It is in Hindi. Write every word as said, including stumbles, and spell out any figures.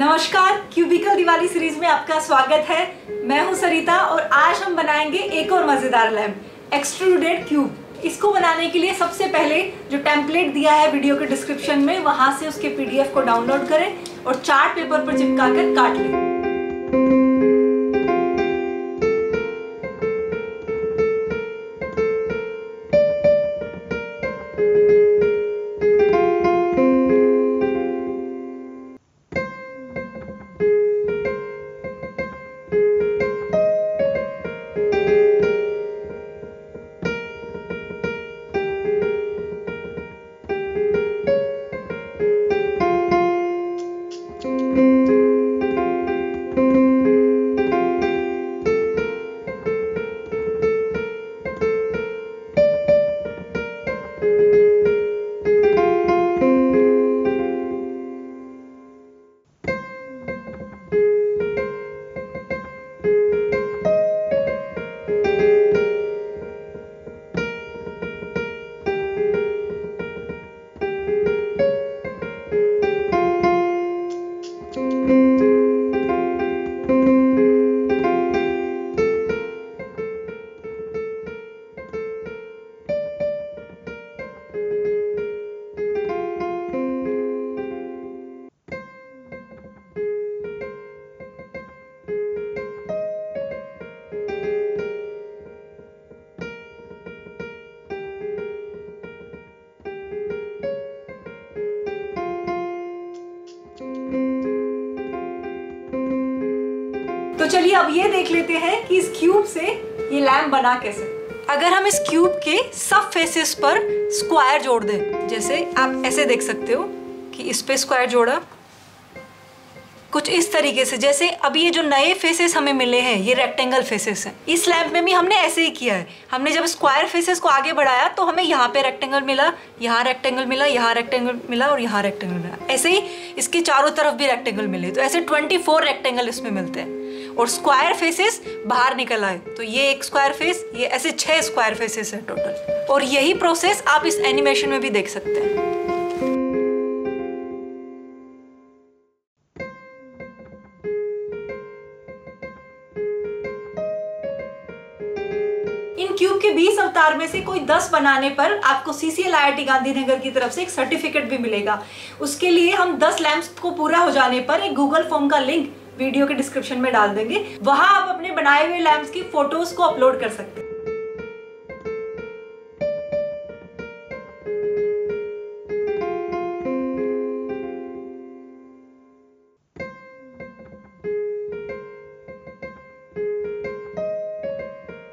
नमस्कार, क्यूबिकल दिवाली सीरीज में आपका स्वागत है। मैं हूं सरिता और आज हम बनाएंगे एक और मज़ेदार लैम्प, एक्सट्रूडेड क्यूब। इसको बनाने के लिए सबसे पहले जो टेम्पलेट दिया है वीडियो के डिस्क्रिप्शन में, वहां से उसके पीडीएफ को डाउनलोड करें और चार्ट पेपर पर चिपका कर काट लें। तो चलिए अब ये देख लेते हैं कि इस क्यूब से ये लैम्प बना कैसे। अगर हम इस क्यूब के सब फेसेस पर स्क्वायर जोड़ दें, जैसे आप ऐसे देख सकते हो कि इस पे स्क्वायर जोड़ा, कुछ इस तरीके से। जैसे अभी ये जो नए फेसेस हमें मिले हैं ये रेक्टेंगल फेसेस हैं। इस लैम्प में भी हमने ऐसे ही किया है। हमने जब स्क्वायर फेसेस को आगे बढ़ाया तो हमें यहाँ पे रेक्टेंगल मिला, यहाँ रेक्टेंगल मिला, यहाँ रेक्टेंगल मिला और यहाँ रेक्टेंगल मिला। ऐसे ही इसके चारों तरफ भी रेक्टेंगल मिले, तो ऐसे ट्वेंटी फोर रेक्टेंगल इसमें मिलते हैं और स्क्वायर फेसेस बाहर निकल आए। तो ये एक स्क्वायर फेस, ये ऐसे छह स्क्वायर फेसेस हैं टोटल। और यही प्रोसेस आप इस एनिमेशन में भी देख सकते हैं। इन क्यूब के बीस अवतार में से कोई दस बनाने पर आपको CCL I I T Gandhinagar की तरफ से एक सर्टिफिकेट भी मिलेगा। उसके लिए हम दस लैम्प्स को पूरा हो जाने पर एक गूगल फॉर्म का लिंक वीडियो के डिस्क्रिप्शन में डाल देंगे। वहां आप अपने बनाए हुए लैम्प्स की फोटोज को अपलोड कर सकते हैं।